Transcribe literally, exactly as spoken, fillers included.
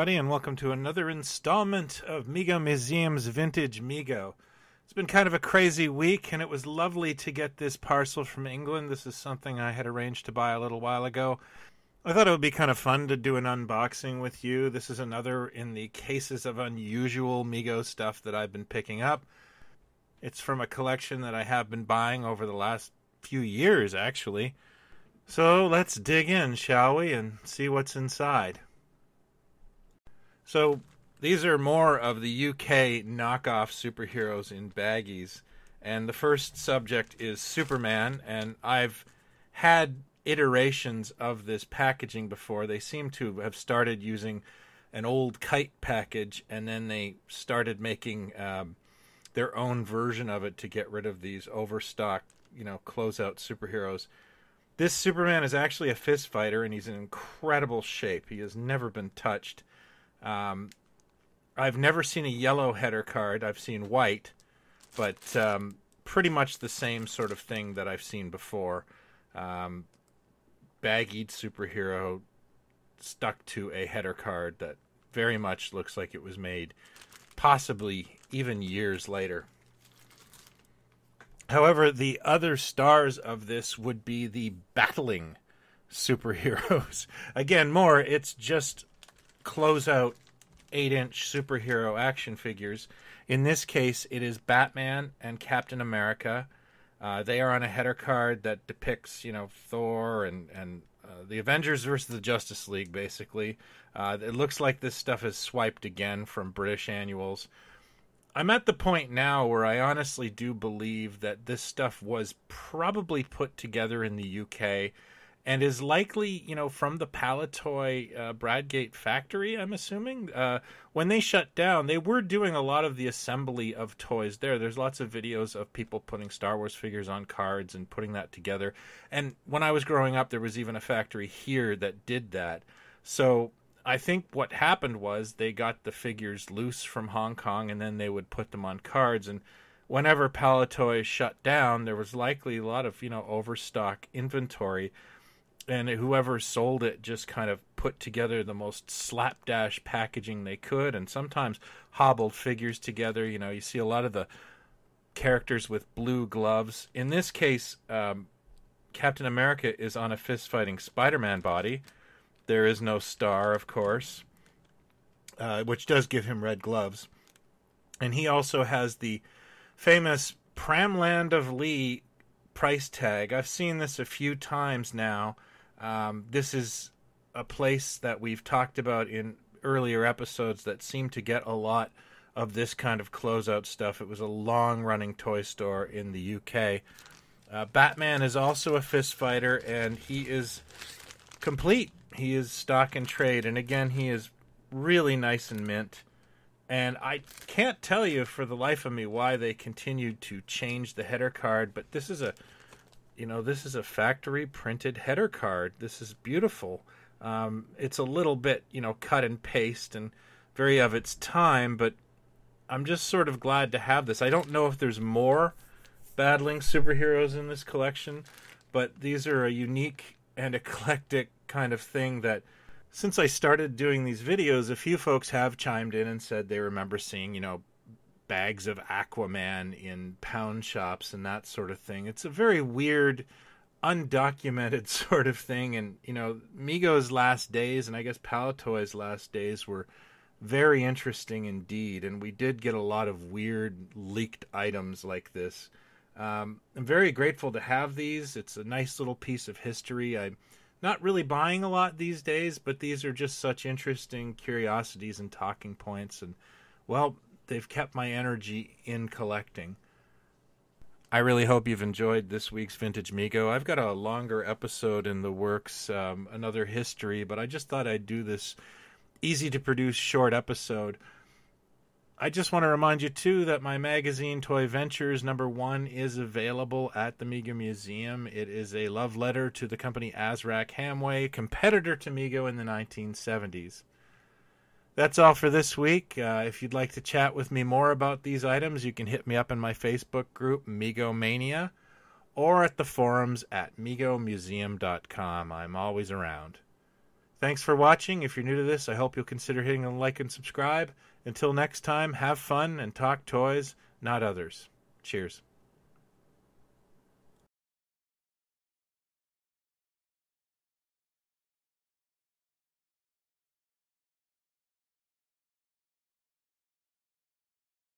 everybody, and welcome to another installment of Mego Museum's Vintage Mego. It's been kind of a crazy week, and it was lovely to get this parcel from England. This is something I had arranged to buy a little while ago. I thought it would be kind of fun to do an unboxing with you. This is another in the cases of unusual Mego stuff that I've been picking up. It's from a collection that I have been buying over the last few years, actually. So let's dig in, shall we, and see what's inside. So these are more of the U K knockoff superheroes in baggies. And the first subject is Superman. And I've had iterations of this packaging before. They seem to have started using an old kite package, and then they started making um, their own version of it to get rid of these overstocked, you know, closeout superheroes. This Superman is actually a fist fighter, and he's in incredible shape. He has never been touched. Um, I've never seen a yellow header card. I've seen white, but um, pretty much the same sort of thing that I've seen before. Um, baggied superhero stuck to a header card that very much looks like it was made possibly even years later. However, the other stars of this would be the battling superheroes. Again, more, it's just closeout eight inch superhero action figures. In this case, it is Batman and Captain America. Uh, they are on a header card that depicts, you know, Thor and, and uh, the Avengers versus the Justice League, basically. Uh, it looks like this stuff is swiped again from British annuals. I'm at the point now where I honestly do believe that this stuff was probably put together in the U K, and is likely, you know, from the Palitoy uh, Bradgate factory, I'm assuming. Uh, when they shut down, they were doing a lot of the assembly of toys there. There's lots of videos of people putting Star Wars figures on cards and putting that together. And when I was growing up, there was even a factory here that did that. So I think what happened was they got the figures loose from Hong Kong, and then they would put them on cards. And whenever Palitoy shut down, there was likely a lot of, you know, overstock inventory. And whoever sold it just kind of put together the most slapdash packaging they could, and sometimes hobbled figures together. You know, you see a lot of the characters with blue gloves. In this case, um, Captain America is on a fist-fighting Spider-Man body. There is no star, of course, uh, which does give him red gloves. And he also has the famous Pramland of Lee price tag. I've seen this a few times now. Um, this is a place that we've talked about in earlier episodes that seemed to get a lot of this kind of closeout stuff. It was a long-running toy store in the U K. Uh, Batman is also a fist fighter, and he is complete. He is stock and trade, and again, he is really nice and mint. And I can't tell you for the life of me why they continued to change the header card, but this is a, you know, this is a factory printed header card. This is beautiful. Um, it's a little bit, you know, cut and paste and very of its time, but I'm just sort of glad to have this. I don't know if there's more battling superheroes in this collection, but these are a unique and eclectic kind of thing that, since I started doing these videos, a few folks have chimed in and said they remember seeing, you know, bags of Aquaman in pound shops and that sort of thing. It's a very weird, undocumented sort of thing. And, you know, Mego's last days, and I guess Palitoy's last days, were very interesting indeed. And we did get a lot of weird leaked items like this. Um, I'm very grateful to have these. It's a nice little piece of history. I'm not really buying a lot these days, but these are just such interesting curiosities and talking points. And, well, they've kept my energy in collecting. I really hope you've enjoyed this week's Vintage Mego. I've got a longer episode in the works, um, another history, but I just thought I'd do this easy-to-produce short episode. I just want to remind you, too, that my magazine, Toy Ventures, number one, is available at the Mego Museum. It is a love letter to the company Azrak Hamway, competitor to Mego in the nineteen seventies. That's all for this week. Uh, if you'd like to chat with me more about these items, you can hit me up in my Facebook group, Mego Mania, or at the forums at Mego Museum dot com. I'm always around. Thanks for watching. If you're new to this, I hope you'll consider hitting the like and subscribe. Until next time, have fun and talk toys, not others. Cheers.